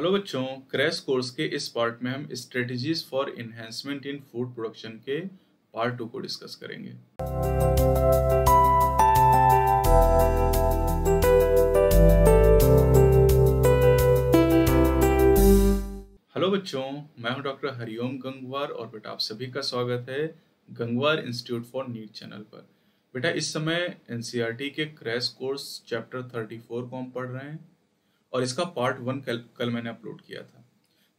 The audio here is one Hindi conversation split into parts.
हेलो बच्चों, क्रैश कोर्स के इस पार्ट में हम strategies for enhancement in food production के पार्ट 2 को डिस्कस करेंगे। हेलो बच्चों, मैं हूं डॉक्टर हरिओम गंगवार और बेटा आप सभी का स्वागत है Gangwar institute for NEET channel पर। बेटा इस समय एनसीईआरटी के क्रैश कोर्स चैप्टर 34 को हम पढ़ रहे हैं और इसका पार्ट 1 कल मैंने अपलोड किया था,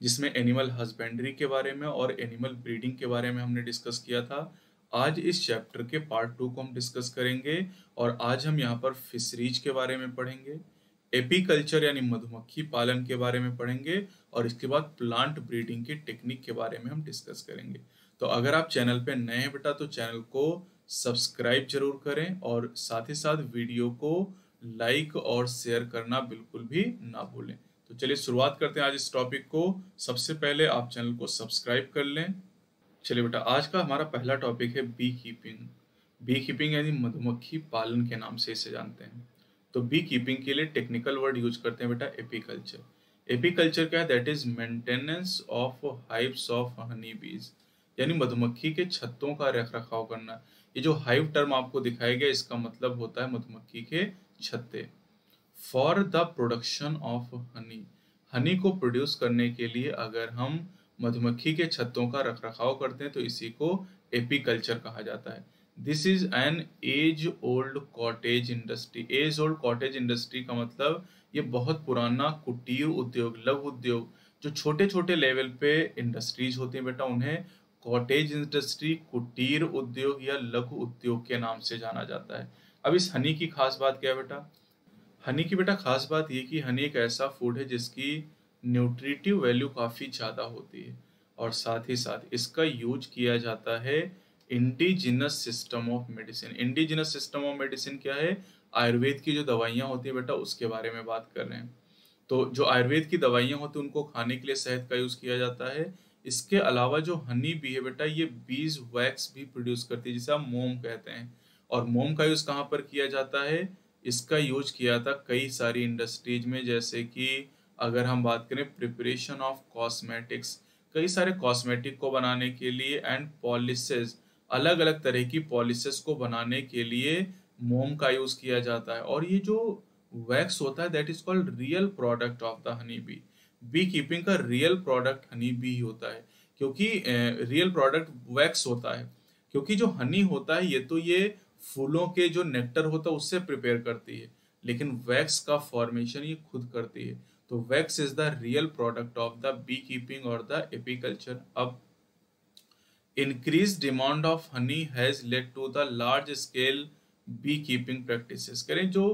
जिसमें एनिमल हस्बेंड्री के बारे में और एनिमल ब्रीडिंग के बारे में हमने डिस्कस किया था। आज इस चैप्टर के पार्ट 2 को हम डिस्कस करेंगे और आज हम यहाँ पर फिशरीज के बारे में पढ़ेंगे, एपीकल्चर यानी मधुमक्खी पालन के बारे में पढ़ेंगे और इसके बाद प्लांट ब्रीडिंग की टेक्निक के बारे में हम डिस्कस करेंगे। तो अगर आप चैनल पर नए हैं बेटा तो चैनल को सब्सक्राइब जरूर करें और साथ ही साथ वीडियो को लाइक और शेयर करना बिल्कुल भी ना भूलें। तो चलिए शुरुआत करते हैं आज इस टॉपिक को। सबसे पहले आप चैनल को सब्सक्राइब कर लें। चलिए बेटा आज का हमारा पहला टॉपिक है बी कीपिंग। बी कीपिंग यानी मधुमक्खी पालन के नाम से इसे जानते हैं। तो बी कीपिंग के लिए टेक्निकल वर्ड यूज करते हैं बेटा एपीकल्चर। एपीकल्चर क्या है? That is maintenance of hives of honey bees, यानी मधुमक्खी के छत्तों का रख रखाव करना। ये जो हाइव टर्म आपको दिखाया गया इसका मतलब होता है मधुमक्खी के छत्ते। For the production of honey, honey को प्रोड्यूस करने के लिए अगर हम मधुमक्खी के छत्तों का रखरखाव करते हैं तो इसी को एपीकल्चर कहा जाता है। This is an age old cottage industry. Age old cottage industry का मतलब ये बहुत पुराना कुटीर उद्योग, लघु उद्योग, जो छोटे छोटे लेवल पे इंडस्ट्रीज होती है बेटा उन्हें कॉटेज इंडस्ट्री, कुटीर उद्योग या लघु उद्योग के नाम से जाना जाता है। अब इस हनी की खास बात क्या है बेटा? हनी की बेटा खास बात ये कि हनी एक ऐसा फूड है जिसकी न्यूट्रिटिव वैल्यू काफ़ी ज़्यादा होती है और साथ ही साथ इसका यूज किया जाता है indigenous system of medicine. Indigenous system of medicine क्या है? आयुर्वेद की जो दवाइयाँ होती है बेटा उसके बारे में बात कर रहे हैं। तो जो आयुर्वेद की दवाइयाँ होती हैं उनको खाने के लिए शहद का यूज़ किया जाता है। इसके अलावा जो हनी भी है बेटा ये बीज वैक्स भी प्रोड्यूस करती है जिसे हम मोम कहते हैं, और मोम का यूज़ कहाँ पर किया जाता है? इसका यूज किया था कई सारी इंडस्ट्रीज में, जैसे कि अगर हम बात करें प्रिपरेशन ऑफ कॉस्मेटिक्स, कई सारे कॉस्मेटिक को बनाने के लिए, एंड पॉलिसेस, अलग अलग तरह की पॉलिसेस को बनाने के लिए मोम का यूज़ किया जाता है। और ये जो वैक्स होता है that is called real product of the honey bee. B keeping का रियल प्रोडक्ट हनी बी होता है, क्योंकि रियल प्रोडक्ट वैक्स होता है, क्योंकि जो हनी होता है ये तो ये फूलों के जो नेक्टर होता है उससे प्रिपेयर करती है, लेकिन वैक्स का फॉर्मेशन ये खुद करती है। तो wax is the real product of the B keeping और द एपीकल्चर। अब increase demand of honey has led to the large scale B keeping practices. करें जो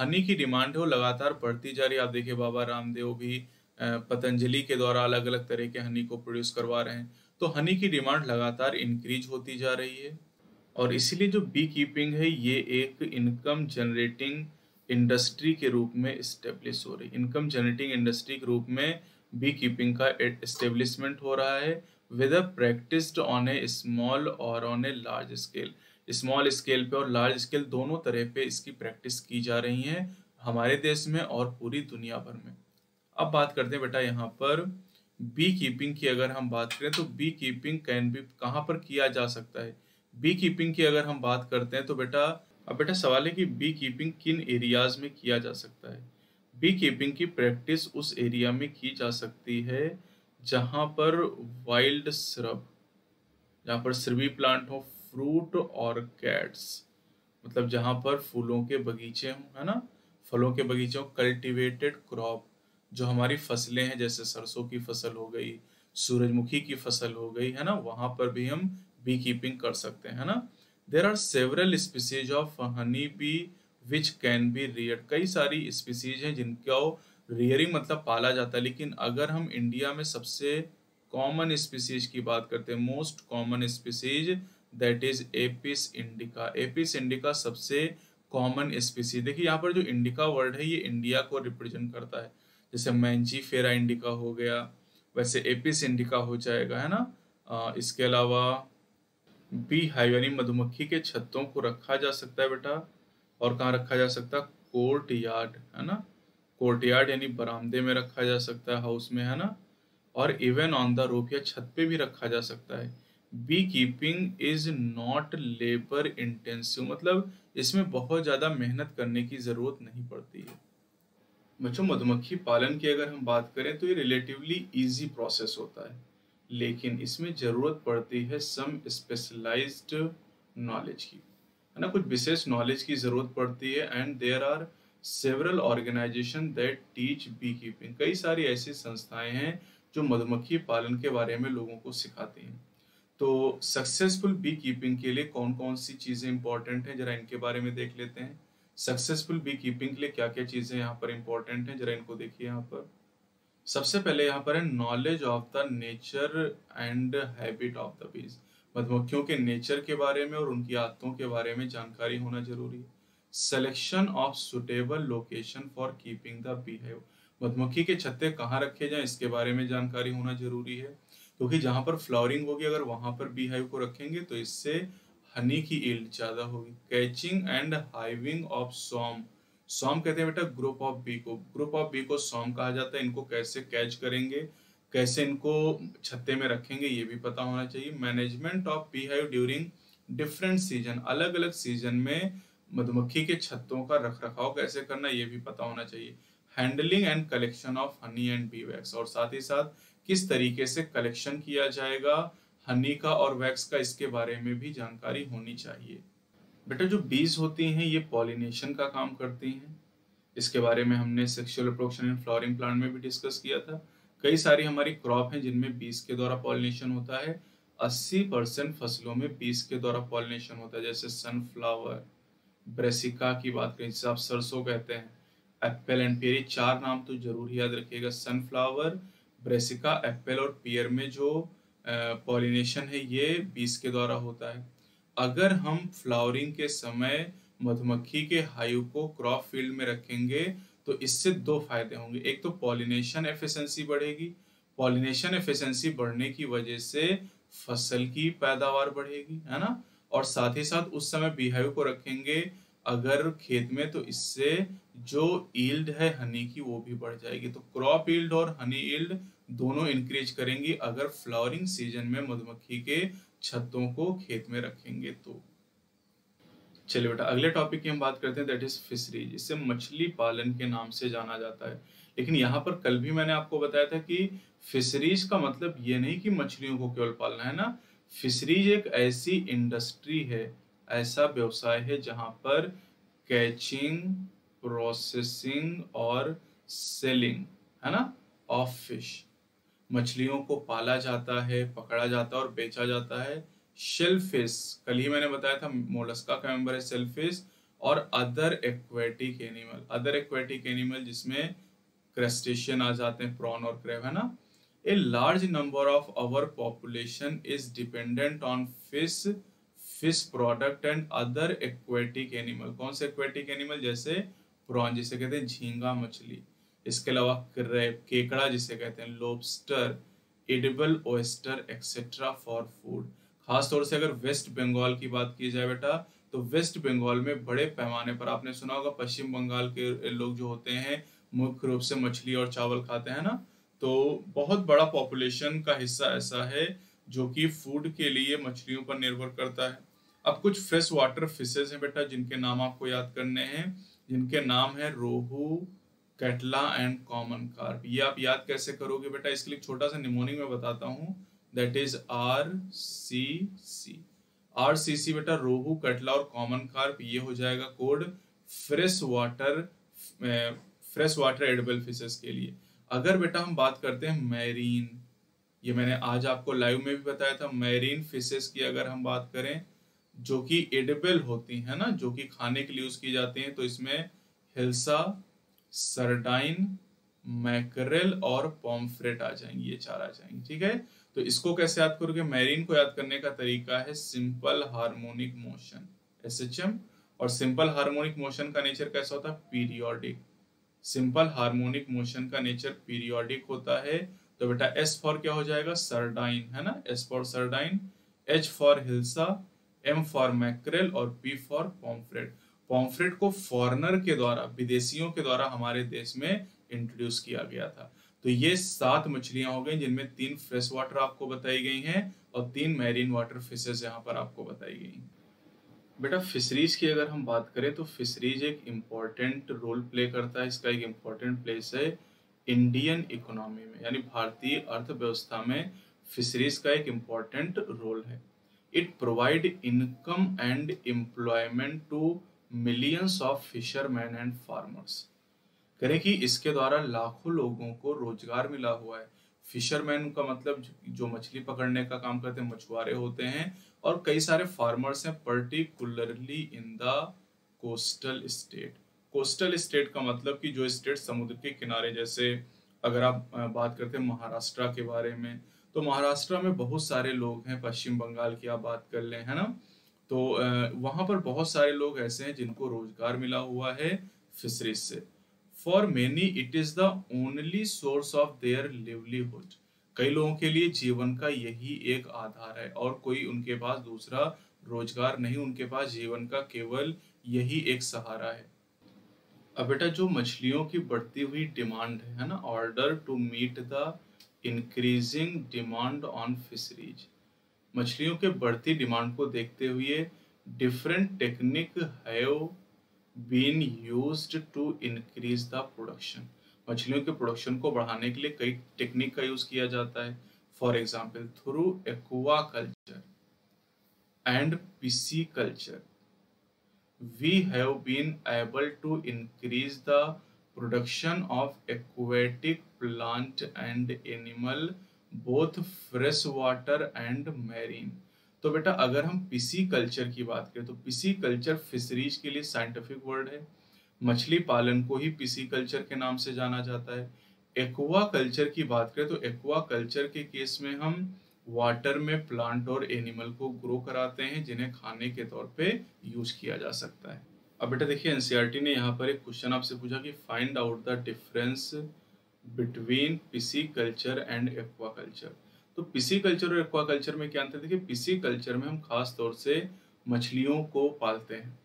हनी की डिमांड है वो लगातार बढ़ती जा रही है। आप देखिए बाबा रामदेव भी पतंजलि के द्वारा अलग अलग तरह के हनी को प्रोड्यूस करवा रहे हैं। तो हनी की डिमांड लगातार इंक्रीज होती जा रही है और इसीलिए जो बी कीपिंग है ये एक इनकम जनरेटिंग इंडस्ट्री के रूप में इस्टेब्लिश हो रही है। इनकम जनरेटिंग इंडस्ट्री के रूप में बी कीपिंग का इस्टेब्लिशमेंट हो रहा है, with a practised on a small और on a large scale. Small scale पे और लार्ज स्केल दोनों तरह पे इसकी प्रैक्टिस की जा रही है हमारे देश में और पूरी दुनिया भर में। अब बात करते हैं बेटा यहाँ पर बी कीपिंग की। अगर हम बात करें तो बी कीपिंग कैन बी कहाँ पर किया जा सकता है? बी कीपिंग की अगर हम बात करते हैं तो बेटा अब बेटा सवाल है कि बी कीपिंग किन एरियाज में किया जा सकता है। बी कीपिंग की प्रैक्टिस उस एरिया में की जा सकती है जहाँ पर वाइल्ड श्रब, जहाँ पर श्रबी प्लांट हो, फ्रूट और कैट्स, मतलब जहाँ पर फूलों के बगीचे हों, है ना, फलों के बगीचे हों, कल्टिवेटेड क्रॉप, जो हमारी फसलें हैं जैसे सरसों की फसल हो गई, सूरजमुखी की फसल हो गई, है ना, वहाँ पर भी हम बी कीपिंग कर सकते हैं, है ना। There are several species of honey bee which can be reared. कई सारी स्पीसीज हैं जिनको रियरिंग मतलब पाला जाता है, लेकिन अगर हम इंडिया में सबसे कॉमन स्पीसीज की बात करते हैं, most common species, that is Apis indica. Apis indica सबसे कॉमन स्पीसीज। देखिए यहाँ पर जो इंडिका वर्ड है ये इंडिया को रिप्रेजेंट करता है, जैसे मैंजी फेरा इंडिका हो गया, वैसे एपिस इंडिका हो जाएगा, है ना। इसके अलावा बी हाइव यानी मधुमक्खी के छत्तों को रखा जा सकता है बेटा, और कहाँ रखा जा सकता है? कोर्ट यार्ड, है ना, कोर्टयार्ड यानी बरामदे में रखा जा सकता है, हाउस में, है ना, और इवन ऑन द रूफ या छत पे भी रखा जा सकता है। B keeping is not labour intensive, मतलब इसमें बहुत ज़्यादा मेहनत करने की ज़रूरत नहीं पड़ती है। बच्चों, मधुमक्खी पालन की अगर हम बात करें तो ये रिलेटिवली इजी प्रोसेस होता है, लेकिन इसमें ज़रूरत पड़ती है सम स्पेशलाइज्ड नॉलेज की, है ना, कुछ विशेष नॉलेज की ज़रूरत पड़ती है। And there are several organisation that teach B keeping, कई सारी ऐसी संस्थाएं हैं जो मधुमक्खी पालन के बारे में लोगों को सिखाती हैं। तो सक्सेसफुल बी कीपिंग के लिए कौन कौन सी चीज़ें इंपॉर्टेंट हैं, जरा इनके बारे में देख लेते हैं। सक्सेसफुल बी कीपिंग के लिए क्या क्या चीज़ें यहाँ पर इंपॉर्टेंट हैं, जरा इनको देखिए। यहाँ पर सबसे पहले यहाँ पर है knowledge of the nature and habit of the bees, मधुमक्खियों के नेचर के बारे में और उनकी आदतों के बारे में जानकारी होना जरूरी है। Selection of suitable location for keeping the bee hive, मधुमक्खी के छत्ते कहाँ रखे जाएं इसके बारे में जानकारी होना जरूरी है, क्योंकि जहाँ पर फ्लावरिंग होगी अगर वहाँ पर बी हाइव को रखेंगे तो इससे हनी की यील्ड ज़्यादा होगी। Catching and hiving of swarm, swarm कहते हैं बेटा ग्रुप ऑफ बी को, ग्रुप ऑफ बी को सॉम कहा जाता है। इनको कैसे कैच करेंगे, कैसे इनको छत्ते में रखेंगे, ये भी पता होना चाहिए। Management of bee hive during different season, अलग अलग सीजन में मधुमक्खी के छत्तों का रख रखाव कैसे करना ये भी पता होना चाहिए। Handling and collection of honey and bee wax, और साथ ही साथ किस तरीके से कलेक्शन किया जाएगा हनी का और वैक्स का, इसके बारे में भी जानकारी होनी चाहिए। बेटा, जो बीज होती हैं ये पॉलिनेशन का काम करती हैं, इसके बारे में हमने sexual reproduction and flowering plant में भी डिस्कस किया था। कई सारी हमारी क्रॉप हैं जिनमें बीज के द्वारा पॉलिनेशन होता है। 80% फसलों में बीज के द्वारा पॉलिनेशन होता है, जैसे सनफ्लावर, ब्रेसिका की बात करें जिसे आप सरसों कहते हैं, एप्पल एंड पेयर, चार नाम तो जरूर याद रखिएगा। सनफ्लावर, ब्रेसिका, एप्पल और पेयर में जो पॉलिनेशन है ये बीज के द्वारा होता है। अगर हम फ्लावरिंग के समय मधुमक्खी के हाइव को क्रॉप फील्ड में रखेंगे तो इससे दो फायदे होंगे। एक तो पॉलिनेशन एफिशिएंसी बढ़ेगी, पॉलिनेशन एफिशिएंसी बढ़ने की वजह से फसल की पैदावार बढ़ेगी, है ना, और साथ ही साथ उस समय बीहाइव को रखेंगे अगर खेत में तो इससे जो यील्ड है हनी की वो भी बढ़ जाएगी। तो क्रॉप यील्ड और हनी यील्ड दोनों इंक्रीज करेंगी अगर फ्लावरिंग सीजन में मधुमक्खी के छत्तों को खेत में रखेंगे तो। चलिए बेटा, अगले टॉपिक की हम बात करते हैं, दैट इज फिशरीज, इसे मछली पालन के नाम से जाना जाता है। लेकिन यहाँ पर कल भी मैंने आपको बताया था कि फिशरीज का मतलब ये नहीं कि मछलियों को केवल पालना है ना, फिशरीज एक ऐसी इंडस्ट्री है, ऐसा व्यवसाय है जहाँ पर कैचिंग, प्रोसेसिंग और सेलिंग, है ना, ऑफ फिश, मछलियों को पाला जाता है, पकड़ा जाता है और बेचा जाता है। शेलफिश, कल ही मैंने बताया था मोलस्का का मेंबर है शेलफिश, और other aquatic animal, other aquatic animal जिसमें क्रस्टेशियन आ जाते हैं, प्रॉन और क्रैब, है ना। A large number of our population is dependent on fish, fish product and other aquatic animal. कौन से एक्वेटिक एनिमल, जैसे प्रॉन जिसे कहते हैं झींगा मछली, इसके अलावा क्रैब, केकड़ा जिसे कहते हैं, lobster, edible oyster etcetera for food. खास तौर से अगर वेस्ट बंगाल की बात की जाए बेटा तो वेस्ट बंगाल में बड़े पैमाने पर आपने सुना होगा पश्चिम बंगाल के लोग जो होते हैं मुख्य रूप से मछली और चावल खाते हैं ना, तो बहुत बड़ा पॉपुलेशन का हिस्सा ऐसा है जो कि फूड के लिए मछलियों पर निर्भर करता है। अब कुछ फ्रेश वाटर फिशेज हैं बेटा जिनके नाम आपको याद करने हैं, जिनके नाम है rohu, catla and common carp. ये आप याद कैसे करोगे बेटा, इसके लिए छोटा सा निमोनिक मैं बताता हूँ, दैट इज RCC। RCC बेटा रोहू, कटला और कॉमन कार्प, ये हो जाएगा code fresh water edible fishes के लिए। अगर बेटा हम बात करते हैं मैरीन, ये मैंने आज आपको लाइव में भी बताया था, मैरीन फिशेस की अगर हम बात करें जो कि एडिबल होती है ना, जो कि खाने के लिए यूज की जाती हैं, तो इसमें हिल्सा, सरडाइन, मैकरेल और पॉम्फ्रेट आ जाएंगे, ये चार आ जाएंगे, ठीक है। तो इसको कैसे याद करोगे, मैरीन को याद करने का तरीका है सिंपल हार्मोनिक मोशन, SHM, और सिंपल हार्मोनिक मोशन का नेचर कैसा होता है, पीरियोडिक। सिंपल हार्मोनिक मोशन का नेचर पीरियोडिक होता है। तो बेटा S फॉर क्या हो जाएगा, सरडाइन, है ना, S for sardine, H for hilsa, M for mackerel और P फॉर पॉम्फ्रेट। पॉम्फ्रेट को फॉरेनर के द्वारा, विदेशियों के द्वारा हमारे देश में इंट्रोड्यूस किया गया था। तो ये 7 मछलियां हो गई, जिनमें 3 फ्रेश वाटर आपको बताई गई हैं और 3 मैरीन वाटर फिशेज यहाँ पर आपको बताई गई। बेटा फिशरीज की अगर हम बात करें तो फिशरीज एक इम्पॉर्टेंट रोल प्ले करता है, इसका एक इम्पॉर्टेंट प्लेस है इंडियन इकोनॉमी में, यानी भारतीय अर्थव्यवस्था में फिशरीज का एक इम्पॉर्टेंट रोल है। It provide income and employment to millions of fisherman and farmers. करें कि इसके द्वारा लाखों लोगों को रोजगार मिला हुआ है। फिशरमैन का मतलब जो मछली पकड़ने का काम करते हैं, मछुआरे होते हैं, और कई सारे फार्मर्स हैं, particularly in the coastal state. Coastal state का मतलब कि जो स्टेट समुद्र के किनारे, जैसे अगर आप बात करते हैं महाराष्ट्र के बारे में, तो महाराष्ट्र में बहुत सारे लोग हैं, पश्चिम बंगाल की आप बात कर लें, है ना, तो वहाँ पर बहुत सारे लोग ऐसे हैं जिनको रोजगार मिला हुआ है फिशरीज से। For many it is the only source of their livelihood. कई लोगों के लिए जीवन का यही एक आधार है, और कोई उनके पास दूसरा रोजगार नहीं, उनके पास जीवन का केवल यही एक सहारा है। अब बेटा जो मछलियों की बढ़ती हुई डिमांड है ना, order to meet the increasing demand on fisheries, मछलियों के बढ़ती डिमांड को देखते हुए डिफरेंट टेक्निक है been used to increase the production. मछलियों के प्रोडक्शन को बढ़ाने के लिए कई टेक्निक का यूज किया जाता है। For example through aqua culture and PC culture we have been able to increase the production of aquatic plant and animal both fresh water and marine. तो बेटा अगर हम पीसी कल्चर की बात करें तो पीसी कल्चर फिशरीज के लिए साइंटिफिक वर्ड है। मछली पालन को ही पीसी कल्चर के नाम से जाना जाता है। एक्वा कल्चर की बात करें तो एक्वा कल्चर के केस में हम वाटर में प्लांट और एनिमल को ग्रो कराते हैं, जिन्हें खाने के तौर पे यूज किया जा सकता है। अब बेटा देखिए एनसीईआरटी ने यहाँ पर एक क्वेश्चन आपसे पूछा कि find out the difference between PC culture and aqua culture. तो पीसी कल्चर और एक्वा कल्चर में क्या अंतर है? देखिए पीसी कल्चर में हम खास तौर से मछलियों को पालते हैं,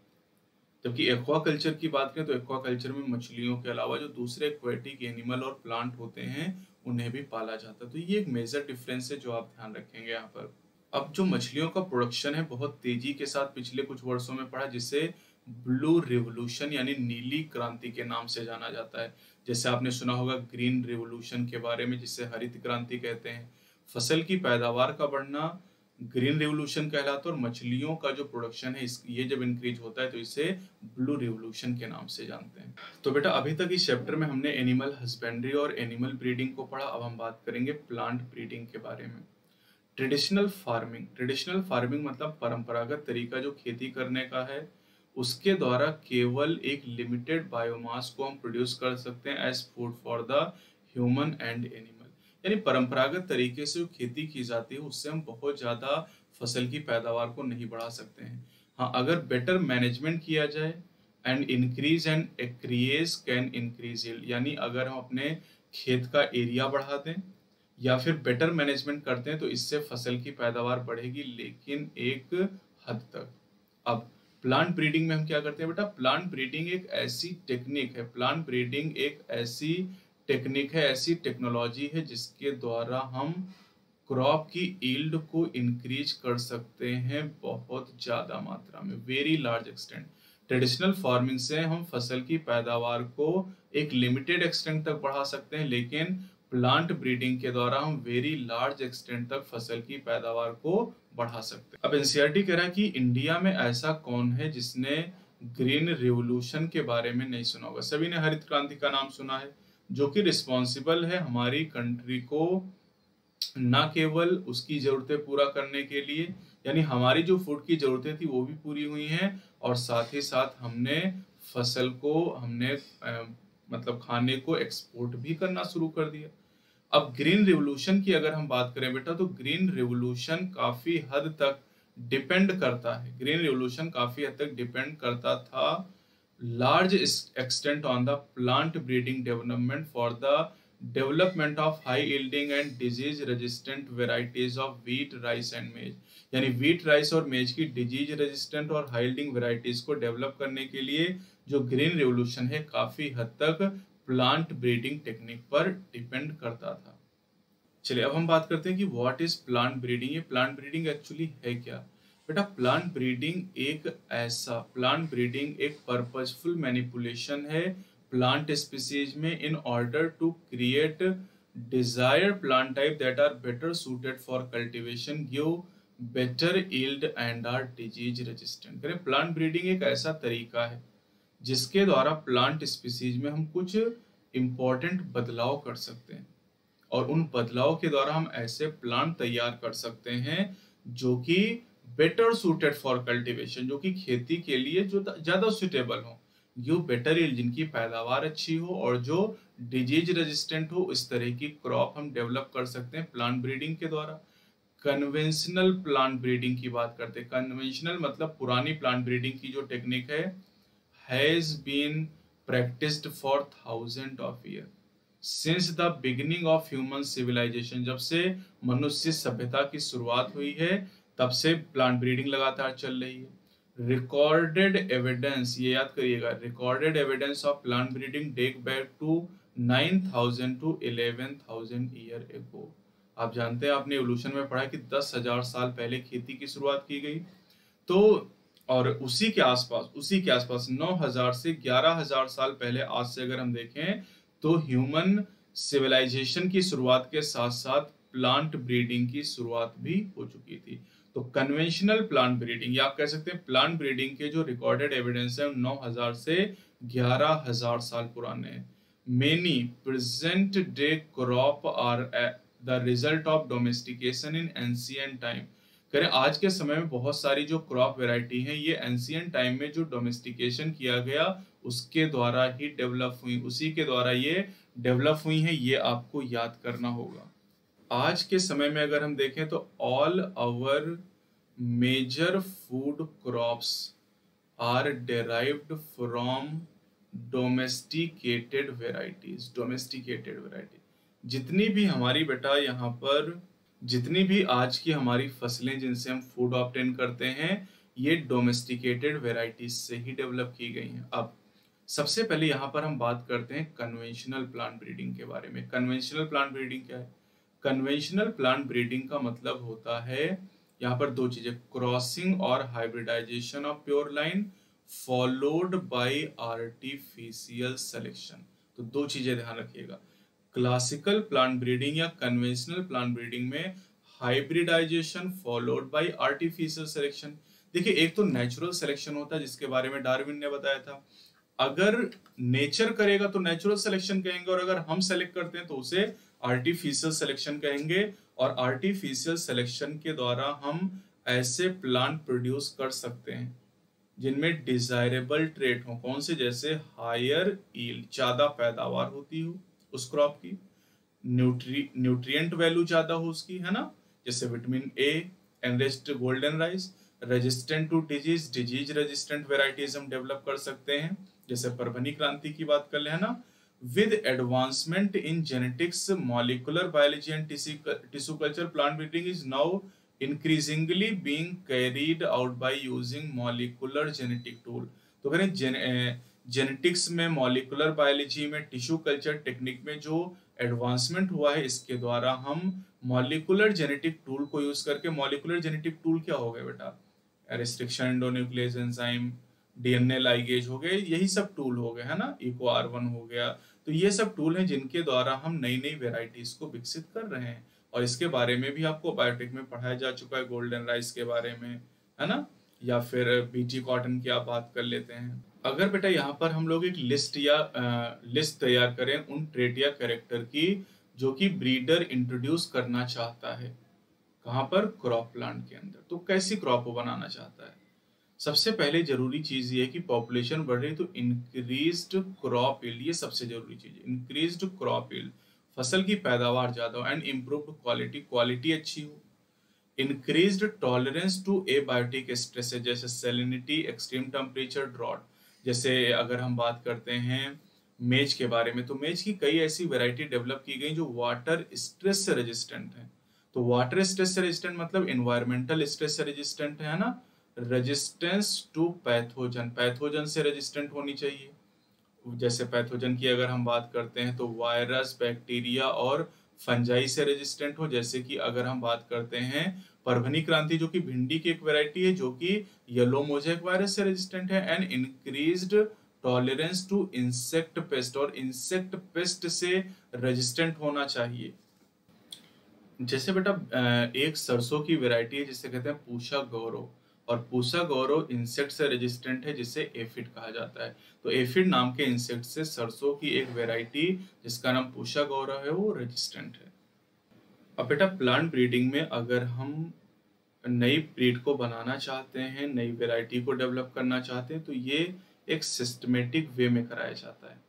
जबकि एक्वा कल्चर की बात करें तो एक्वा कल्चर में मछलियों के अलावा जो दूसरे एक्वेटिक एनिमल और प्लांट होते हैं उन्हें भी पाला जाता है। तो ये एक मेजर डिफरेंस है जो आप ध्यान रखेंगे यहाँ पर। अब जो मछलियों का प्रोडक्शन है बहुत तेजी के साथ पिछले कुछ वर्षों में बढ़ा, जिसे ब्लू रिवोल्यूशन यानी नीली क्रांति के नाम से जाना जाता है। जैसे आपने सुना होगा ग्रीन रिवोल्यूशन के बारे में, जिसे हरित क्रांति कहते हैं। फसल की पैदावार का बढ़ना ग्रीन रिवोल्यूशन कहलाता है, और मछलियों का जो प्रोडक्शन है ये जब इंक्रीज होता है तो इसे ब्लू रिवोल्यूशन के नाम से जानते हैं। तो बेटा अभी तक इस चैप्टर में हमने एनिमल हस्बेंड्री और एनिमल ब्रीडिंग को पढ़ा। अब हम बात करेंगे प्लांट ब्रीडिंग के बारे में। ट्रेडिशनल फार्मिंग, ट्रेडिशनल फार्मिंग मतलब परंपरागत तरीका जो खेती करने का है, उसके द्वारा केवल एक लिमिटेड बायोमास को हम प्रोड्यूस कर सकते हैं as food for the human and animal. यानी परंपरागत तरीके से जो खेती की जाती है उससे हम बहुत ज़्यादा फसल की पैदावार को नहीं बढ़ा सकते हैं। हाँ, अगर बेटर मैनेजमेंट किया जाए and increase and acreage can increase yield, यानी अगर हम अपने खेत का एरिया बढ़ा दें या फिर बेटर मैनेजमेंट करते हैं तो इससे फसल की पैदावार बढ़ेगी, लेकिन एक हद तक। अब प्लांट ब्रीडिंग में हम क्या करते हैं? बेटा प्लांट ब्रीडिंग एक ऐसी टेक्निक है, प्लांट ब्रीडिंग एक ऐसी टेक्निक है, ऐसी टेक्नोलॉजी है जिसके द्वारा हम क्रॉप की यील्ड को इंक्रीज कर सकते हैं बहुत ज़्यादा मात्रा में, very large extent. Traditional farming से हम फसल की पैदावार को एक लिमिटेड एक्सटेंट तक बढ़ा सकते हैं, लेकिन प्लांट ब्रीडिंग के द्वारा हम वेरी लार्ज एक्सटेंट तक फसल की पैदावार को बढ़ा सकते हैं। अब एनसीईआरटी कह रहा है कि इंडिया में ऐसा कौन है जिसने ग्रीन रिवोल्यूशन के बारे में नहीं सुना होगा। सभी ने हरित क्रांति का नाम सुना है, जो कि रिस्पॉन्सिबल है हमारी कंट्री को ना केवल उसकी ज़रूरतें पूरा करने के लिए, यानी हमारी जो फूड की ज़रूरतें थी वो भी पूरी हुई हैं, और साथ ही साथ हमने फसल को मतलब खाने को एक्सपोर्ट भी करना शुरू कर दिया। अब ग्रीन रिवोल्यूशन की अगर हम बात करें बेटा तो ग्रीन रिवोल्यूशन काफ़ी हद तक डिपेंड करता है, ग्रीन रिवोल्यूशन काफ़ी हद तक डिपेंड करता था large extent on the plant breeding development for the development of high yielding and disease resistant varieties of wheat, rice and maize. यानी व्हीट, राइस और मेज की डिजीज रेजिस्टेंट और हाई यील्डिंग वेराइटीज को डेवलप करने के लिए जो ग्रीन रेवोल्यूशन है काफी हद तक प्लांट ब्रीडिंग टेक्निक पर डिपेंड करता था। चलिए अब हम बात करते हैं कि व्हाट इज प्लांट ब्रीडिंग। ये प्लांट ब्रीडिंग एक्चुअली है क्या बेटा? प्लांट ब्रीडिंग एक पर्पसफुल मैनिपुलेशन है प्लांट स्पीसीज में in order to create desire plant type that are better suited for cultivation, give better yield and are disease resistant. करें, प्लांट ब्रीडिंग एक ऐसा तरीका है जिसके द्वारा प्लांट स्पीसीज में हम कुछ इम्पोर्टेंट बदलाव कर सकते हैं और उन बदलाव के द्वारा हम ऐसे प्लांट तैयार कर सकते हैं जो कि बेटर सूटेड फॉर कल्टिवेशन, जो कि खेती के लिए जो ज़्यादा सूटेबल हो, जो बेटर यील्ड, जिनकी पैदावार अच्छी हो और जो डिजीज रेजिस्टेंट हो, इस तरह की क्रॉप हम डेवलप कर सकते हैं प्लांट ब्रीडिंग के द्वारा। कन्वेंशनल प्लांट ब्रीडिंग की बात करते हैं। कन्वेंशनल मतलब पुरानी प्लांट ब्रीडिंग की जो टेक्निक है has been practised for thousand of year since the beginning of human civilisation. जब से मनुष्य सभ्यता की शुरुआत हुई है तब से प्लांट ब्रीडिंग लगातार चल रही है। रिकॉर्डेड एविडेंस, ये याद करिएगा, recorded evidence of plant breeding date back to 9,000 to 11,000 year ago. आप जानते हैं, आपने एवोल्यूशन में पढ़ा कि 10,000 साल पहले खेती की शुरुआत की गई, तो और उसी के आसपास 9,000 से 11,000 साल पहले, आज से अगर हम देखें तो ह्यूमन सिविलाइजेशन की शुरुआत के साथ साथ प्लांट ब्रीडिंग की शुरुआत भी हो चुकी थी। तो कन्वेंशनल प्लांट ब्रीडिंग, या आप कह सकते हैं प्लांट ब्रीडिंग के जो रिकॉर्डेड एविडेंस है 9,000 से 11,000 साल पुराने हैं। Many present day crop are the result of domestication in ancient time. करें, आज के समय में बहुत सारी जो क्रॉप वेराइटी हैं ये एंशिएंट टाइम में जो डोमेस्टिकेशन किया गया उसके द्वारा ही डेवलप हुई, उसी के द्वारा ये डेवलप हुई हैं, ये आपको याद करना होगा। आज के समय में अगर हम देखें तो all our major food crops are derived from domesticated varieties. Domesticated variety जितनी भी हमारी बेटा यहाँ पर जितनी भी आज की हमारी फसलें जिनसे हम फूड ऑब्टेन करते हैं ये डोमेस्टिकेटेड वेराइटीज से ही डेवलप की गई हैं। अब सबसे पहले यहाँ पर हम बात करते हैं कन्वेंशनल प्लांट ब्रीडिंग के बारे में। कन्वेंशनल प्लांट ब्रीडिंग क्या है? कन्वेंशनल प्लांट ब्रीडिंग का मतलब होता है, यहाँ पर दो चीजें, क्रॉसिंग और hybridisation of pure line followed by artificial selection. तो दो चीजें ध्यान रखिएगा, क्लासिकल प्लांट ब्रीडिंग या कन्वेंशनल प्लांट ब्रीडिंग में hybridisation followed by artificial selection. देखिए, एक तो नेचुरल सिलेक्शन होता है जिसके बारे में डार्विन ने बताया था, अगर नेचर करेगा तो नेचुरल सिलेक्शन कहेंगे और अगर हम सेलेक्ट करते हैं तो उसे आर्टिफिशियल सिलेक्शन कहेंगे, और आर्टिफिशियल सिलेक्शन के द्वारा हम ऐसे प्लांट प्रोड्यूस कर सकते हैं जिनमें डिजायरेबल ट्रेट हो। कौन से? जैसे हायर यील्ड, ज़्यादा पैदावार होती हो उस क्रॉप की, न्यूट्रिएंट वैल्यू ज़्यादा हो उसकी, है ना, जैसे vitamin A, enriched golden rice, resistant to disease, disease resistant varieties हम डेवलप कर सकते हैं, जैसे परभनी क्रांति की बात कर ले, है ना। With advancement in genetics, molecular biology and tissue culture, plant breeding is now increasingly being carried out by using molecular genetic tool. तो करें, जेनेटिक्स में, मॉलिकुलर बायोलॉजी में, टिश्यू कल्चर टेक्निक में जो एडवांसमेंट हुआ है इसके द्वारा हम मॉलिकुलर जेनेटिक टूल को यूज करके, मॉलिकुलर जेनेटिक टूल क्या हो गए बेटा? Restriction endonuclease enzyme, DNA ligase हो गए, यही सब टूल हो गए, है ना, इको आर1 हो गया, तो ये सब टूल हैं जिनके द्वारा हम नई नई वेराइटीज को विकसित कर रहे हैं। और इसके बारे में भी आपको बायोटेक में पढ़ाया जा चुका है, गोल्डन राइस के बारे में, है ना, या फिर बीटी कॉटन की आप बात कर लेते हैं। अगर बेटा यहाँ पर हम लोग एक लिस्ट तैयार करें उन ट्रेट या कैरेक्टर की जो कि ब्रीडर इंट्रोड्यूस करना चाहता है, कहाँ पर? क्रॉप प्लांट के अंदर। तो कैसी क्रॉप बनाना चाहता है? सबसे पहले जरूरी चीज ये है कि पॉपुलेशन बढ़ रही तो इंक्रीज्ड क्रॉप यील्ड, ये सबसे जरूरी चीज है, इंक्रीज्ड क्रॉप यील्ड, फसल की पैदावार ज्यादा हो, एंड इम्प्रूव्ड क्वालिटी अच्छी हो, increased tolerance to abiotic stresses जैसे सैलिनिटी, एक्सट्रीम टेम्परेचर, ड्रॉट। जैसे अगर हम बात करते हैं मेज के बारे में, तो मेज की कई ऐसी वैरायटी डेवलप की गई जो वाटर स्ट्रेस से रेजिस्टेंट है। तो वाटर स्ट्रेस से रेजिस्टेंट मतलब एनवायरमेंटल स्ट्रेस से रेजिस्टेंट है ना, रेजिस्टेंस टू पैथोजन, पैथोजन से रेजिस्टेंट होनी चाहिए। जैसे पैथोजन की अगर हम बात करते हैं तो वायरस, बैक्टीरिया और फंजाई से रेजिस्टेंट हो। जैसे कि अगर हम बात करते हैं परभनी क्रांति जो कि भिंडी की एक वैरायटी है जो कि येलो मोज़ेक वायरस से रेजिस्टेंट है। And increased tolerance to insect pest, और इंसेक्ट पेस्ट से रेजिस्टेंट होना चाहिए। जैसे बेटा एक सरसों की वैरायटी है जिसे कहते हैं पूसा गौरव, और पूसा गौरव इंसेक्ट से रेजिस्टेंट है जिसे एफिड कहा जाता है। तो एफिड नाम के इंसेक्ट से सरसों की एक वैरायटी जिसका नाम पूसा गौरव है वो रेजिस्टेंट है। अब बेटा प्लांट ब्रीडिंग में अगर हम नई ब्रीड को बनाना चाहते हैं, नई वैरायटी को डेवलप करना चाहते हैं, तो ये एक सिस्टमेटिक वे में कराया जाता है।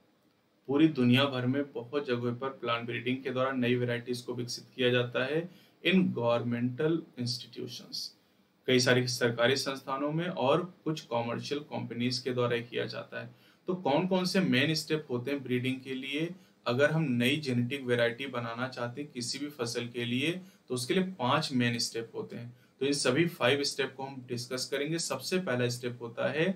पूरी दुनिया भर में बहुत जगहों पर प्लांट ब्रीडिंग के द्वारा नई वेराइटीज को विकसित किया जाता है इन गवर्नमेंटल इंस्टीट्यूशंस, कई सारी सरकारी संस्थानों में और कुछ कॉमर्शियल कंपनीज के द्वारा किया जाता है। तो कौन कौन से मेन स्टेप होते हैं ब्रीडिंग के लिए? अगर हम नई जेनेटिक वैरायटी बनाना चाहते हैं किसी भी फसल के लिए तो उसके लिए 5 मेन स्टेप होते हैं। तो इन सभी 5 स्टेप को हम डिस्कस करेंगे। सबसे पहला स्टेप होता है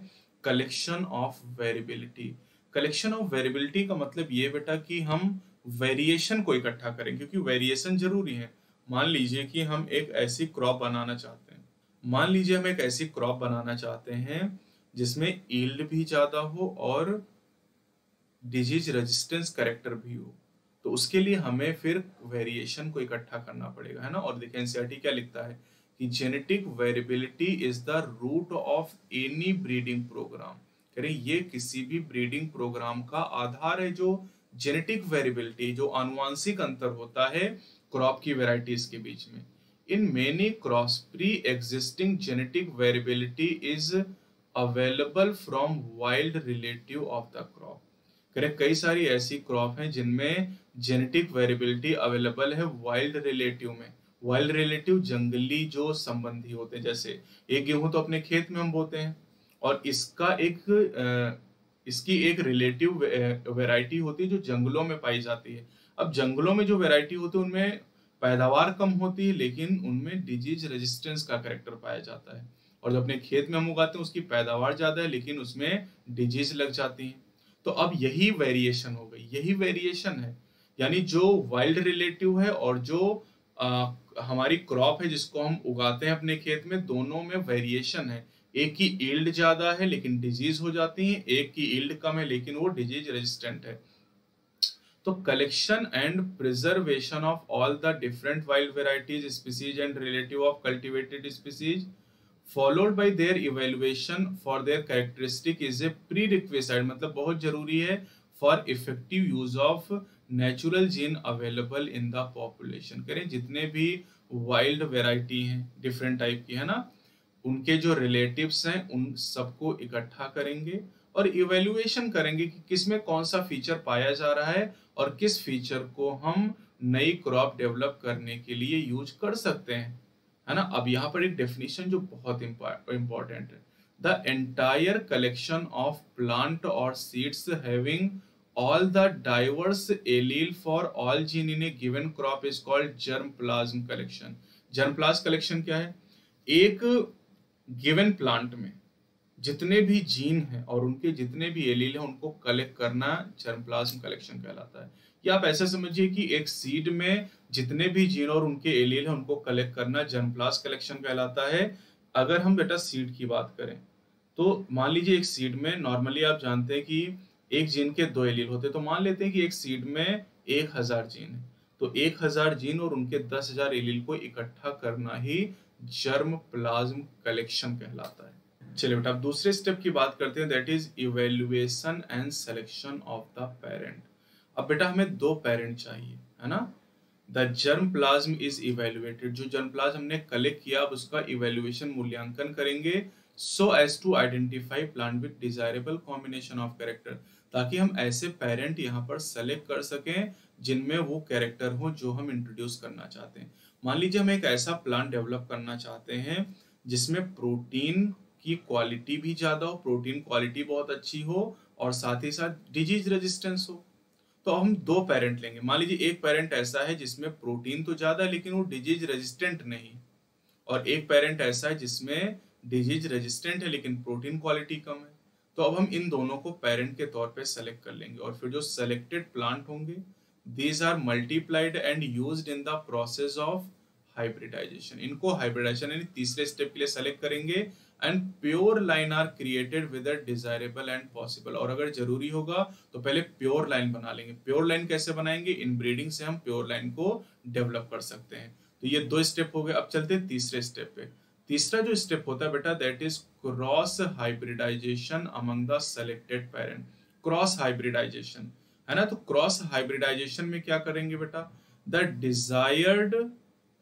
collection of variability. Collection of variability का मतलब ये बेटा कि हम वेरिएशन को इकट्ठा करें, क्योंकि वेरिएशन जरूरी है। मान लीजिए कि हम एक ऐसी क्रॉप बनाना चाहते हैं, मान लीजिए हम एक ऐसी क्रॉप बनाना चाहते हैं जिसमें यील्ड भी ज़्यादा हो और डिजीज रेजिस्टेंस करेक्टर भी हो। तो उसके लिए हमें फिर वेरिएशन को इकट्ठा करना पड़ेगा, है ना। और देखिए एनसीईआरटी क्या लिखता है कि genetic variability is the root of any breeding programme. कह रहे ये किसी भी ब्रीडिंग प्रोग्राम का आधार है, जो जेनेटिक वेरिएबिलिटी, जो आनुवांशिक अंतर होता है क्रॉप की वेराइटीज के बीच में। In many crops, pre-existing genetic variability is available from wild relative of the crop. Correct, कई सारी ऐसी क्रॉप हैं जिनमें जेनेटिक वेरिएबिलिटी अवेलेबल है वाइल्ड रिलेटिव में। वाइल्ड रिलेटिव जंगली जो संबंधी होते हैं, जैसे एक गेहूं तो अपने खेत में हम बोते हैं और इसकी एक रिलेटिव वेराइटी होती है जो जंगलों में पाई जाती है। अब जंगलों में जो वेराइटी होती है उनमें पैदावार कम होती है, लेकिन उनमें डिजीज रेजिस्टेंस का करैक्टर पाया जाता है। और जो अपने खेत में हम उगाते हैं उसकी पैदावार ज़्यादा है, लेकिन उसमें डिजीज लग जाती है। तो अब यही वेरिएशन हो गई, यही वेरिएशन है, यानी जो वाइल्ड रिलेटिव है और जो हमारी क्रॉप है जिसको हम उगाते हैं अपने खेत में, दोनों में वेरिएशन है। एक की यील्ड ज़्यादा है लेकिन डिजीज हो जाती है, एक की यील्ड कम है लेकिन वो डिजीज रेजिस्टेंट है। तो collection and preservation of all the different wild varieties, species and relative of cultivated species followed by their evaluation for their characteristic is a prerequisite, मतलब बहुत जरूरी है for effective use of natural gene available in the population. करें जितने भी वाइल्ड वेराइटी हैं डिफरेंट टाइप की, है ना, उनके जो रिलेटिव्स हैं उन सबको इकट्ठा करेंगे और इवैल्यूएशन करेंगे कि किसमें कौन सा फीचर पाया जा रहा है और किस फीचर को हम नई क्रॉप डेवलप करने के लिए यूज कर सकते हैं, है ना। अब यहाँ पर एक डेफिनेशन जो बहुत इम्पोर्टेंट है, the entire collection of plant और seeds having all the diverse allele for all gene in a given crop is called germplasm collection. Germplasm collection क्या है? एक गिवन प्लांट में जितने भी जीन हैं और उनके जितने भी एलील हैं उनको कलेक्ट करना जर्मप्लाज्म कलेक्शन कहलाता है। या आप ऐसा समझिए कि एक सीड में जितने भी जीन और उनके एलील हैं उनको कलेक्ट करना जर्मप्लाज्म कलेक्शन कहलाता है। अगर हम बेटा सीड की बात करें तो मान लीजिए एक सीड में नॉर्मली आप जानते हैं कि एक जीन के 2 एलील होते हैं, तो मान लेते हैं कि एक सीड में 1000 जीन है, तो 1000 जीन और उनके 10,000 एलील को इकट्ठा करना ही जर्मप्लाज्म कलेक्शन कहलाता है। चलिए बेटा अब दूसरे स्टेप की बात करते हैं, that is evaluation and selection of the parent. अब बेटा हमें 2 पेरेंट चाहिए, है ना। The germ plasm is evaluated, जो जर्म प्लाज्म हमने कलेक्ट किया अब उसका इवैल्यूएशन मूल्यांकन करेंगे so as to identify plant with desirable combination of character, ताकि हम ऐसे पेरेंट यहाँ पर सेलेक्ट कर सकें जिनमें वो कैरेक्टर हो जो हम इंट्रोड्यूस करना चाहते हैं। मान लीजिए हम एक ऐसा प्लांट डेवलप करना चाहते हैं जिसमें प्रोटीन की क्वालिटी भी ज़्यादा हो, प्रोटीन क्वालिटी बहुत अच्छी हो और साथ ही साथ डिजीज रेजिस्टेंस हो। तो हम दो पेरेंट लेंगे, मान लीजिए एक पेरेंट ऐसा है जिसमें प्रोटीन तो ज़्यादा है लेकिन वो डिजीज रेजिस्टेंट नहीं, और एक पेरेंट ऐसा है जिसमें डिजीज रेजिस्टेंट है लेकिन प्रोटीन क्वालिटी कम है। तो अब हम इन दोनों को पेरेंट के तौर पे सेलेक्ट कर लेंगे, और फिर जो सेलेक्टेड प्लांट होंगे these are multiplied and used in the process of hybridisation. इनको हाइब्रिडाइजेशन यानी तीसरे स्टेप के लिए सेलेक्ट करेंगे। And pure line are created with desirable and possible, और अगर जरूरी होगा तो पहले प्योर लाइन बना लेंगे। प्योर लाइन कैसे बनाएंगे? इनब्रीडिंग से हम प्योर लाइन को डेवलप कर सकते हैं। तो ये दो स्टेप हो गए। अब चलते हैं तीसरे स्टेप पे। तीसरा जो स्टेप होता है बेटा, that is cross hybridisation among the selected parent. Cross hybridisation है ना, तो क्रॉस हाइब्रिडाइजेशन में क्या करेंगे बेटा, the desired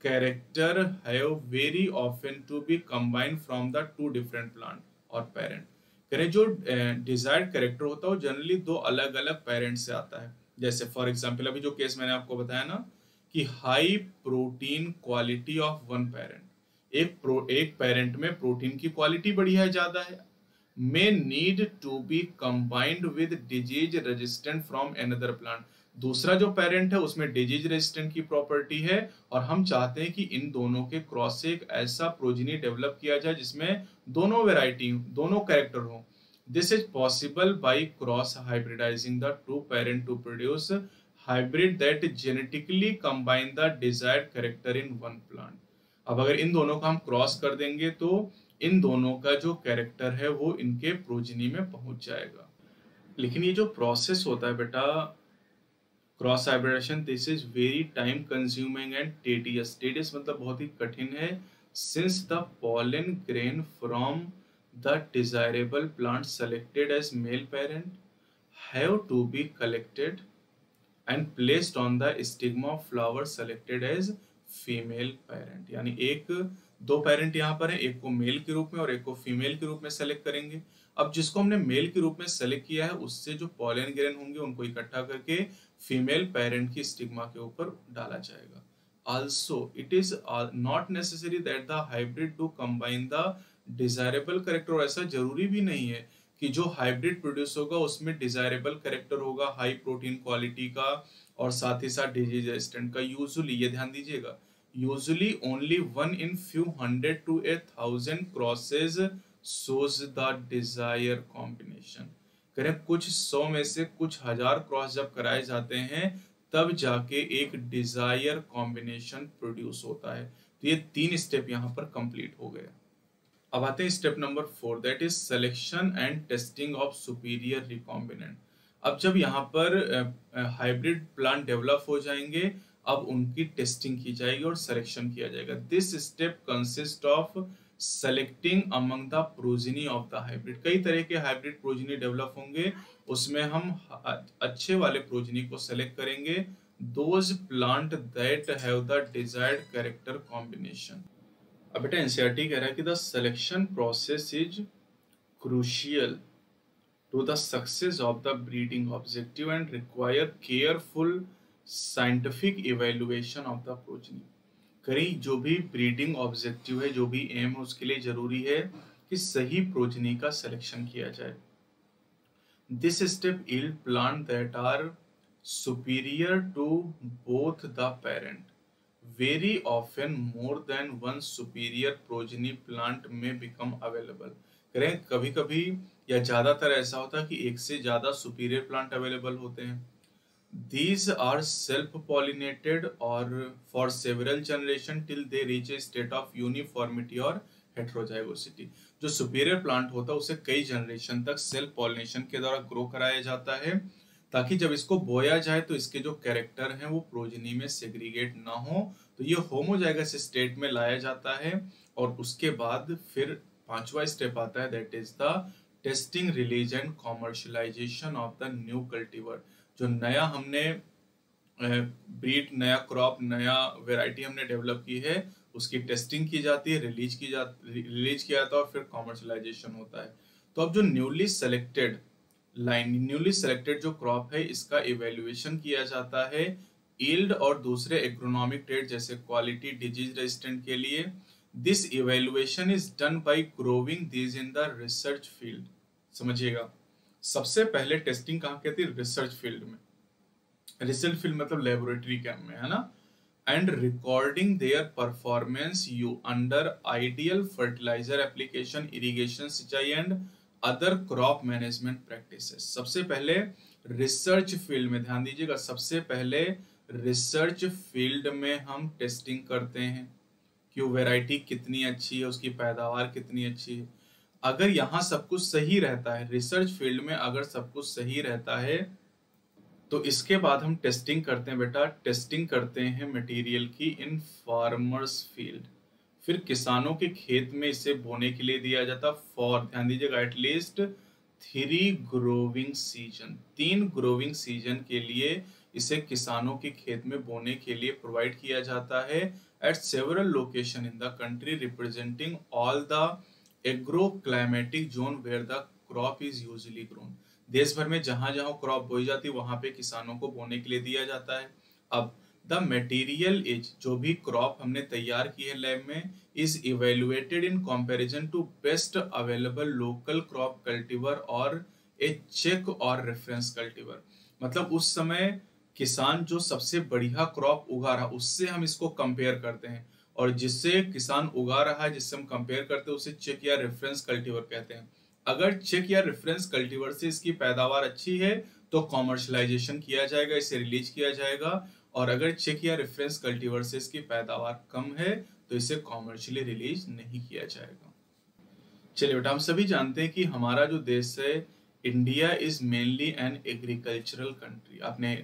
character have very often to be combined from the two different plant और पेरेंट। यानी जो डिजायर्ड कैरेक्टर होता है वो जनरली दो अलग अलग पेरेंट से आता है। जैसे फॉर एग्जाम्पल अभी जो केस मैंने आपको बताया ना कि high protein quality of one parent, एक पेरेंट में प्रोटीन की क्वालिटी बढ़िया है, ज्यादा है, may need to be combined with disease resistant from another plant. दूसरा जो पेरेंट है उसमें डिजीज रेजिस्टेंट की प्रॉपर्टी है, और हम चाहते हैं कि इन दोनों के क्रॉस से एक ऐसा प्रोजिनी डेवलप किया जाए जिसमें दोनों वेराइटी, दोनों कैरेक्टर हो। This is possible by cross हाइब्रिडाइजिंग the two parent to produce hybrid that genetically combine the desired character in one plant. अब अगर इन दोनों का हम क्रॉस कर देंगे तो इन दोनों का जो कैरेक्टर है वो इनके प्रोजिनी में पहुंच जाएगा। लेकिन ये जो प्रोसेस होता है बेटा cross hybridisation, this is very time consuming and tedious. Tedious मतलब बहुत ही कठिन है, since the pollen grain from the desirable plant selected as male parent have to be collected and placed on the stigma of flower selected as female parent. यानी एक दो पेरेंट यहाँ पर है, एक को मेल के रूप में और एक को फीमेल के रूप में सेलेक्ट करेंगे। अब जिसको हमने मेल के रूप में सेलेक्ट किया है उससे जो पॉलन ग्रेन होंगे उनको इकट्ठा करके फीमेल पेरेंट की स्टिग्मा के ऊपर डाला जाएगा। Also it is not necessary that the hybrid to combine the desirable character. ऐसा जरूरी भी नहीं है कि जो हाइब्रिड प्रोड्यूस होगा उसमें डिजायरेबल कैरेक्टर होगा, हाई प्रोटीन क्वालिटी का और साथ ही साथ डिजीज रेजिस्टेंट का। यूजुअली ये ध्यान दीजिएगा, usually only one in few 100 to 1000 crosses shows the desire combination. करें कुछ 100 में से कुछ हजार क्रॉस जब कराए जाते हैं तब जाके एक डिजायर कॉम्बिनेशन प्रोड्यूस होता है। तो ये तीन स्टेप यहाँ पर कंप्लीट हो गया। अब आते हैं step number 4, that is selection and testing of superior recombinant. अब जब यहाँ पर हाइब्रिड प्लांट डेवलप हो जाएंगे अब उनकी टेस्टिंग की जाएगी और सिलेक्शन किया जाएगा। This step consist of selecting among the progeny of the hybrid. कई तरह के हाइब्रिड प्रोजिनी डेवलप होंगे, उसमें हम अच्छे वाले प्रोजिनी को सेलेक्ट करेंगे, those plant that have the desired character combination. अब बेटा एनसीईआरटी कह रहा है कि the selection process is crucial to the success of the breeding objective and require careful scientific evaluation of the progeny. करीब जो भी ब्रीडिंग ऑब्जेक्टिव है, जो भी एम है, उसके लिए जरूरी है कि सही प्रोजनी का सिलेक्शन किया जाए। This step yield plant that are superior to both the parent very often more than one superior progeny plant may become available. करें कभी कभी या ज्यादातर ऐसा होता है कि एक से ज्यादा सुपीरियर प्लांट अवेलेबल होते हैं। दीज आर सेल्फ पॉलिनेटेड और for several generation till they reach a state of uniformity और हेट्रोजाइगोसिटी। जो सुपीरियर प्लांट होता है उसे कई जनरेशन तक सेल्फ पॉलिनेशन के द्वारा ग्रो कराया जाता है, ताकि जब इसको बोया जाए तो इसके जो कैरेक्टर हैं वो प्रोजनी में सेग्रीगेट ना हो। तो ये होमोजाइगस स्टेट में लाया जाता है, और उसके बाद फिर पांचवा स्टेप आता है, that is the testing release and commercialisation of the new cultivar. जो नया हमने ब्रीड, नया क्रॉप, नया वेराइटी हमने डेवलप की है उसकी टेस्टिंग की जाती है, रिलीज किया जाता है और फिर कॉमर्शलाइजेशन होता है। तो अब जो न्यूली सेलेक्टेड जो क्रॉप है इसका इवेल्युएशन किया जाता है, यील्ड और दूसरे एग्रोनॉमिक ट्रेड जैसे क्वालिटी, डिजीज रेजिस्टेंट के लिए। This evaluation is done by growing these in the research field. समझिएगा, सबसे पहले टेस्टिंग कहाँ कहती है? रिसर्च फील्ड में। रिसर्च फील्ड मतलब लेबोरेटरी कैंप में, है ना। And recording their performance you under ideal fertiliser application, irrigation, सिंचाई and other crop management practice. सबसे पहले रिसर्च फील्ड में, ध्यान दीजिएगा, सबसे पहले रिसर्च फील्ड में हम टेस्टिंग करते हैं कि वो वैरायटी कितनी अच्छी है, उसकी पैदावार कितनी अच्छी है। अगर यहाँ सब कुछ सही रहता है, रिसर्च फील्ड में अगर सब कुछ सही रहता है, तो इसके बाद हम टेस्टिंग करते हैं बेटा, टेस्टिंग करते हैं मटेरियल की इन फार्मर्स फील्ड। फिर किसानों के खेत में इसे बोने के लिए दिया जाता। फॉर, ध्यान दीजिएगा, एटलीस्ट 3 ग्रोविंग सीजन के लिए इसे किसानों के खेत में बोने के लिए प्रोवाइड किया जाता है। At several location in the country representing all the agro climatic zone where the crop is usually grown. देश भर में जहां जहां क्रॉप बोई जाती है वहां पे किसानों को बोने के लिए दिया जाता है। अब द मटेरियल इज, जो भी क्रॉप हमने तैयार की है लैब में, is evaluated in comparison to best available local crop cultivar और ए चेक और रेफरेंस कल्टीवर। मतलब उस समय किसान जो सबसे बढ़िया क्रॉप उगा रहा उससे हम इसको कंपेयर करते हैं, और जिससे किसान उगा रहा है जिससे हम कंपेयर करते हैं उसे चेक या रेफरेंस कल्टीवर कहते हैं। अगर चेक या रेफरेंस कल्टीवर से इसकी पैदावार अच्छी है तो कॉमर्शलाइजेशन किया जाएगा, इसे रिलीज किया जाएगा, और अगर चेक या रेफरेंस कल्टीवर से इसकी पैदावार कम है तो इसे कॉमर्शियली रिलीज नहीं किया जाएगा। चलिए बेटा, हम सभी जानते हैं कि हमारा जो देश है India is mainly an agricultural country. आपने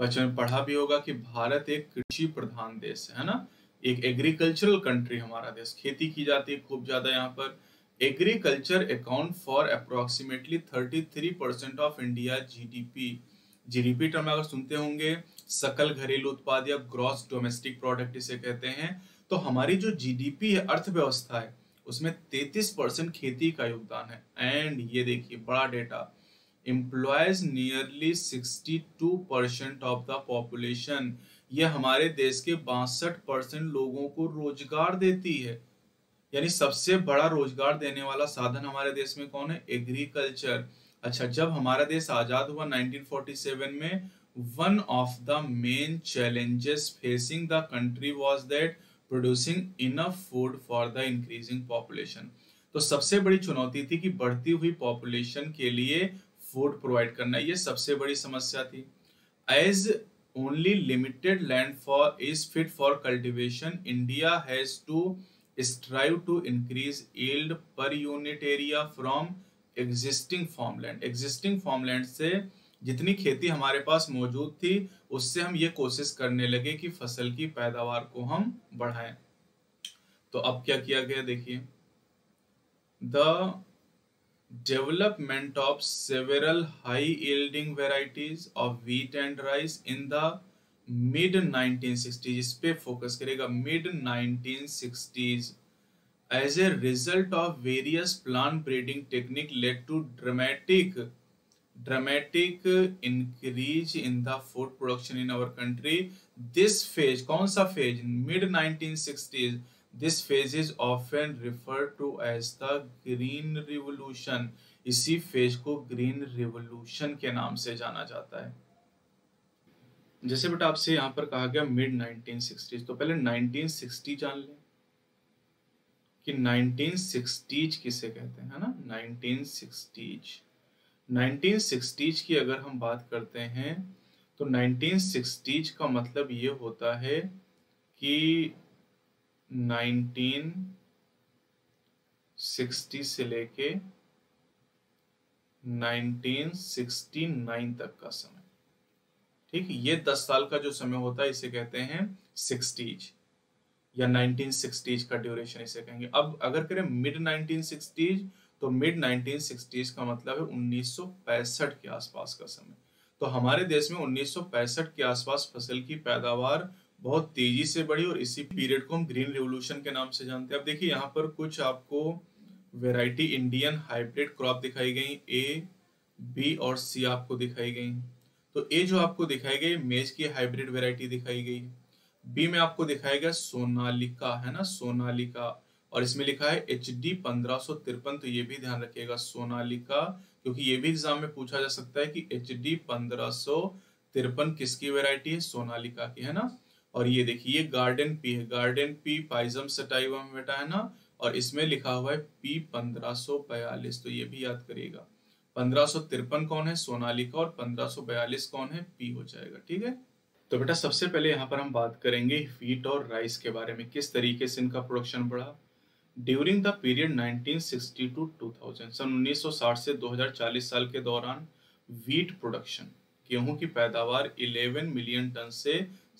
बचपन में पढ़ा भी होगा कि भारत एक कृषि प्रधान देश है ना, एक एग्रीकल्चरल कंट्री हमारा देश। खेती की जाती है खूब ज्यादा यहाँ पर। Agriculture account for approximately 33% of India GDP. GDP term में अगर सुनते होंगे सकल घरेलू उत्पाद या ग्रॉस डोमेस्टिक प्रोडक्ट इसे कहते हैं, तो हमारी जो जीडीपी है, अर्थव्यवस्था है, उसमें 33% खेती का योगदान है। एंड ये देखिए बड़ा data, employs nearly 62% of the population. ये हमारे देश के 62% लोगों को रोजगार देती है। यानी सबसे बड़ा रोजगार देने वाला साधन हमारे देश में कौन है? एग्रीकल्चर। अच्छा, जब हमारा देश आजाद हुआ 1947 में, one of the main challenges facing the country was that producing enough food for the increasing population. तो सबसे बड़ी चुनौती थी कि बढ़ती हुई पॉपुलेशन के लिए फूड प्रोवाइड करना, ये सबसे बड़ी समस्या थी। As only limited land is fit for cultivation, India has to strive to increase yield per unit area from existing farmland. Existing farmland से जितनी खेती हमारे पास मौजूद थी उससे हम ये कोशिश करने लगे कि फसल की पैदावार को हम बढ़ाएं। तो अब क्या किया गया देखिए, the development of several high yielding varieties of wheat and rice in the mid 1960s। इस पे फोकस करेगा, mid 1960s। As a result of various plant breeding technique led to dramatic increase in the food production in our country. This phase, कौन सा phase? Mid 1960s. This phase is often referred to as the Green Revolution. इसी phase को Green Revolution के नाम से जाना जाता है। जैसे बेटा आपसे यहाँ पर कहा गया mid 1960s, तो पहले 1960 जान लें कि 1960s किसे कहते हैं, है ना। 1960s की अगर हम बात करते हैं तो 1960s का मतलब ये होता है कि 1960 से लेके 1969 तक का समय, ठीक। ये 10 साल का जो समय होता है इसे कहते हैं 60s या 1960s का ड्यूरेशन इसे कहेंगे। अब अगर करें मिड 1960s, तो मिड 1960s का मतलब है 1965 के आसपास का समय। तो हमारे देश में 1965 के आसपास फसल की पैदावार बहुत तेजी से बढ़ी और इसी पीरियड को हम ग्रीन रिवॉल्यूशन के नाम से जानते हैं। अब देखिए यहाँ पर कुछ आपको वैरायटी इंडियन हाइब्रिड क्रॉप दिखाई गई, ए, बी और सी आपको दिखाई गई। तो ए जो आपको दिखाई गई मेज की हाइब्रिड वेरायटी दिखाई गई, बी में आपको दिखाया गया सोनालिका, है ना, सोनालिका, और इसमें लिखा है HD 1553। तो ये भी ध्यान रखिएगा सोनालिका क्योंकि ये भी एग्जाम में पूछा जा सकता है कि HD 1553 किसकी वेराइटी है, सोनालिका की, है ना। और ये देखिए गार्डन पी है, गार्डन पी पाइजम सटाइवम बेटा, है ना, और इसमें लिखा हुआ है P 1542। तो ये भी याद करिएगा, 1553 कौन है, सोनालिका, और 1542 कौन है, पी हो जाएगा। ठीक है, तो बेटा सबसे पहले यहाँ पर हम बात करेंगे वीट और राइस के बारे में, किस तरीके से इनका प्रोडक्शन बढ़ा ड्यूरिंग द पीरियड 1960 टू 2000। सन 1960 से 2040 साल के दौरान वीट प्रोडक्शन, गेहूं की पैदावार 11 मिलियन टन से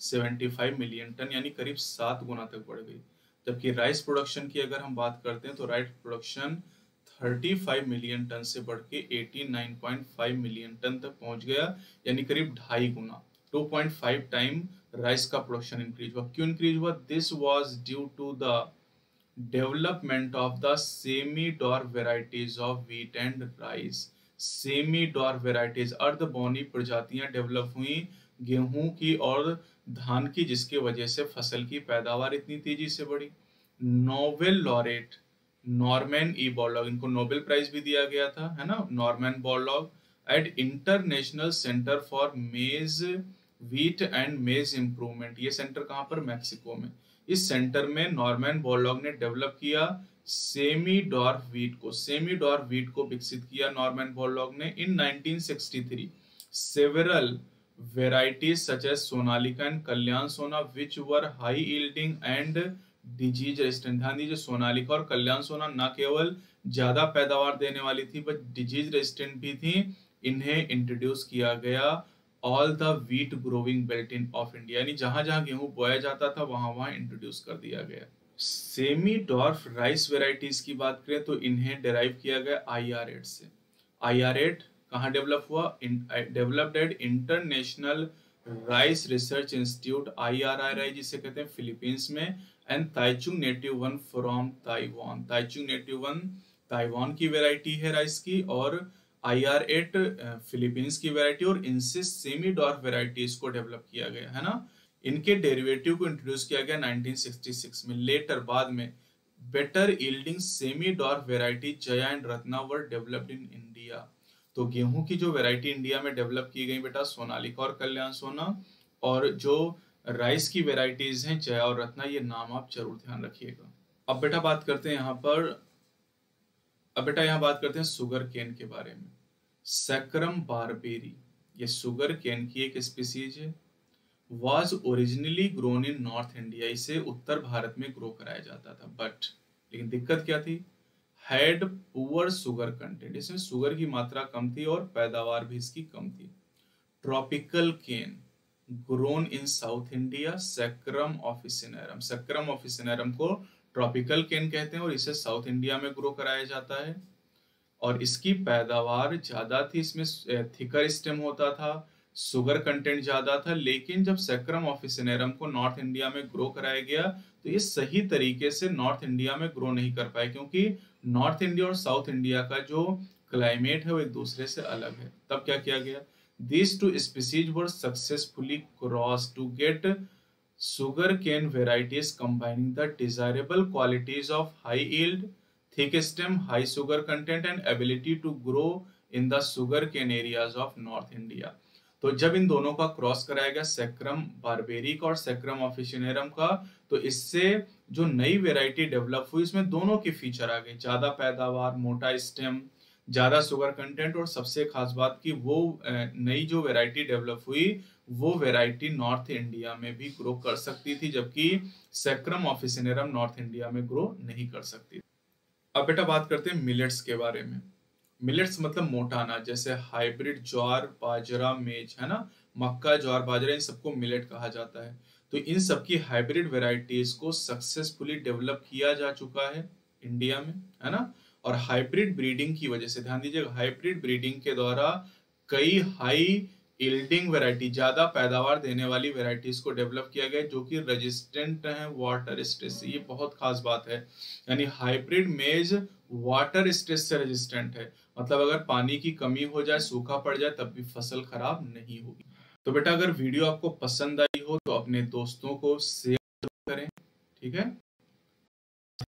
75 मिलियन टन यानी करीब 7 गुना तक बढ़ गई। जबकि राइस प्रोडक्शन की अगर हम बात करते हैं तो राइस प्रोडक्शन 35 मिलियन टन से बढ़ के 89.5 मिलियन टन तक पहुंच गया, यानी करीब 2.5 गुना, 2.5 टाइम राइस का प्रोडक्शन इंक्रीज हुआ। क्यों इंक्रीज हुआ? This was due to the development of the semi dwarf varieties of wheat and rice. Semi dwarf varieties, अर्धबौनी प्रजातियां डेवलप हुई गेहूं की और धान की, जिसके वजह से फसल की पैदावार इतनी तेजी से बढ़ी। नोबेल लॉरेट नॉर्मन बोरलॉग, इनको नोबेल प्राइज भी दिया गया था, है ना, Norman Borlaug at international centre for maize wheat and maize improvement. ये सेंटर कहाँ पर? मैक्सिको में। इस सेंटर में नॉर्मन बोरलॉग ने डेवलप किया सेमी डॉर्फ वीट को विकसित किया नॉर्मन बोरलॉग ने। In 1963 several varieties such as Sonalika and Kalyan Sona which were high yielding and disease resistant. ध्यान दीजिए, सोनालिका और कल्याण सोना ना केवल ज्यादा पैदावार देने वाली थी बट डिजीज रेजिस्टेंट भी थी। इन्हें इंट्रोड्यूस किया गया all the wheat growing belt in of India, यानी जहां जहां गेहूं बोया जाता था वहां वहां इंट्रोड्यूस कर दिया गया। सेमी डॉर्फ राइस वेराइटीज की बात करें तो इन्हें डेराइव किया गया आईआर8 से। आईआर8 कहाँ डेवलप हुआ? Developed at International Rice Research Institute IRRI, जिसे कहते हैं फिलीपींस में, and ताइचू native one from Taiwan. ताइचू native one Taiwan की वेराइटी है राइस की, और आईआर8 फिलीपींस की वेराइटी, और इनसे सेमी डॉर्फ वेराइटीज को डेवलप किया गया, है ना। इनके डेरिवेटिव को इंट्रोड्यूस किया गया 1966 में। लेटर बाद में better yielding semi dwarf variety Jaya and Ratna were developed in India. तो गेहूं की जो वेराइटी इंडिया में डेवलप की गई बेटा, सोनालिका और कल्याण सोना, और जो राइस की वेराइटीज हैं जया और रत्ना, ये नाम आप जरूर ध्यान रखिएगा। अब बेटा यहाँ बात करते हैं सुगर केन के बारे में। सैकरम बारबेरी, ये सुगर केन की एक स्पीसीज है, was originally grown in north India. इसे उत्तर भारत में ग्रो कराया जाता था, बट लेकिन दिक्कत क्या थी, हैड पुअर सुगर कंटेंट, इसमें सुगर की मात्रा कम थी और पैदावार भी इसकी कम थी। Tropical cane grown in south India, सैकरम ऑफिसिनारम। सैकरम ऑफिसिनारम को ट्रॉपिकल केन कहते हैं और इसे साउथ इंडिया में ग्रो कराया जाता है, और इसकी पैदावार ज्यादा थी, इसमें थिकर स्टेम होता था, सुगर कंटेंट ज्यादा था। लेकिन जब सैकरम ऑफिसिनारम को नॉर्थ इंडिया में ग्रो कराया गया तो ये सही तरीके से नॉर्थ इंडिया में ग्रो नहीं कर पाए, क्योंकि नॉर्थ इंडिया और साउथ इंडिया का जो क्लाइमेट है वो एक दूसरे से अलग है। तब क्या किया गया, these two species were successfully cross to get sugar cane varieties combining the desirable qualities of high yield, thick stem, high sugar content and ability to grow in the sugar cane areas of north India. तो जब इन दोनों का क्रॉस कराया गया, सैकरम बारबेरी का और सैकरम ऑफिसिनारम का, तो इससे जो नई वेराइटी डेवलप हुई इसमें दोनों के फीचर आ गए, ज्यादा पैदावार, मोटा स्टेम, ज्यादा सुगर कंटेंट, और सबसे खास बात कि वो नई जो वेराइटी डेवलप हुई वो वेराइटी नॉर्थ इंडिया में भी ग्रो कर सकती थी, जबकि सैकरम ऑफिसिनारम नॉर्थ इंडिया में ग्रो नहीं कर सकती। अब बेटा बात करते हैं मिलेट्स के बारे में। मिलेट्स मतलब मोटा अनाज, जैसे हाइब्रिड ज्वार, बाजरा, मेज, है ना, मक्का, ज्वार, बाजरा, इन सबको मिलेट कहा जाता है। तो इन सबकी हाइब्रिड वेराइटीज को सक्सेसफुली डेवलप किया जा चुका है इंडिया में, है ना। और हाइब्रिड ब्रीडिंग की वजह से, ध्यान दीजिएगा, हाइब्रिड ब्रीडिंग के द्वारा कई हाई यील्डिंग वेराइटी, ज्यादा पैदावार देने वाली वेराइटीज को डेवलप किया गया जो कि रेजिस्टेंट है वाटर स्ट्रेस। ये बहुत खास बात है, यानी हाइब्रिड मेज वाटर स्ट्रेस से रेजिस्टेंट है, मतलब अगर पानी की कमी हो जाए, सूखा पड़ जाए, तब भी फसल खराब नहीं होगी। तो बेटा अगर वीडियो आपको पसंद आई हो तो अपने दोस्तों को शेयर करें, ठीक है,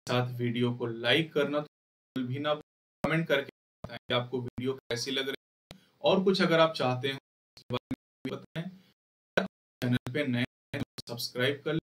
साथ वीडियो को लाइक करना तो भी ना, कमेंट करके आपको वीडियो कैसी लग रही है और कुछ अगर आप चाहते हो चैनल पे नए सब्सक्राइब कर लें।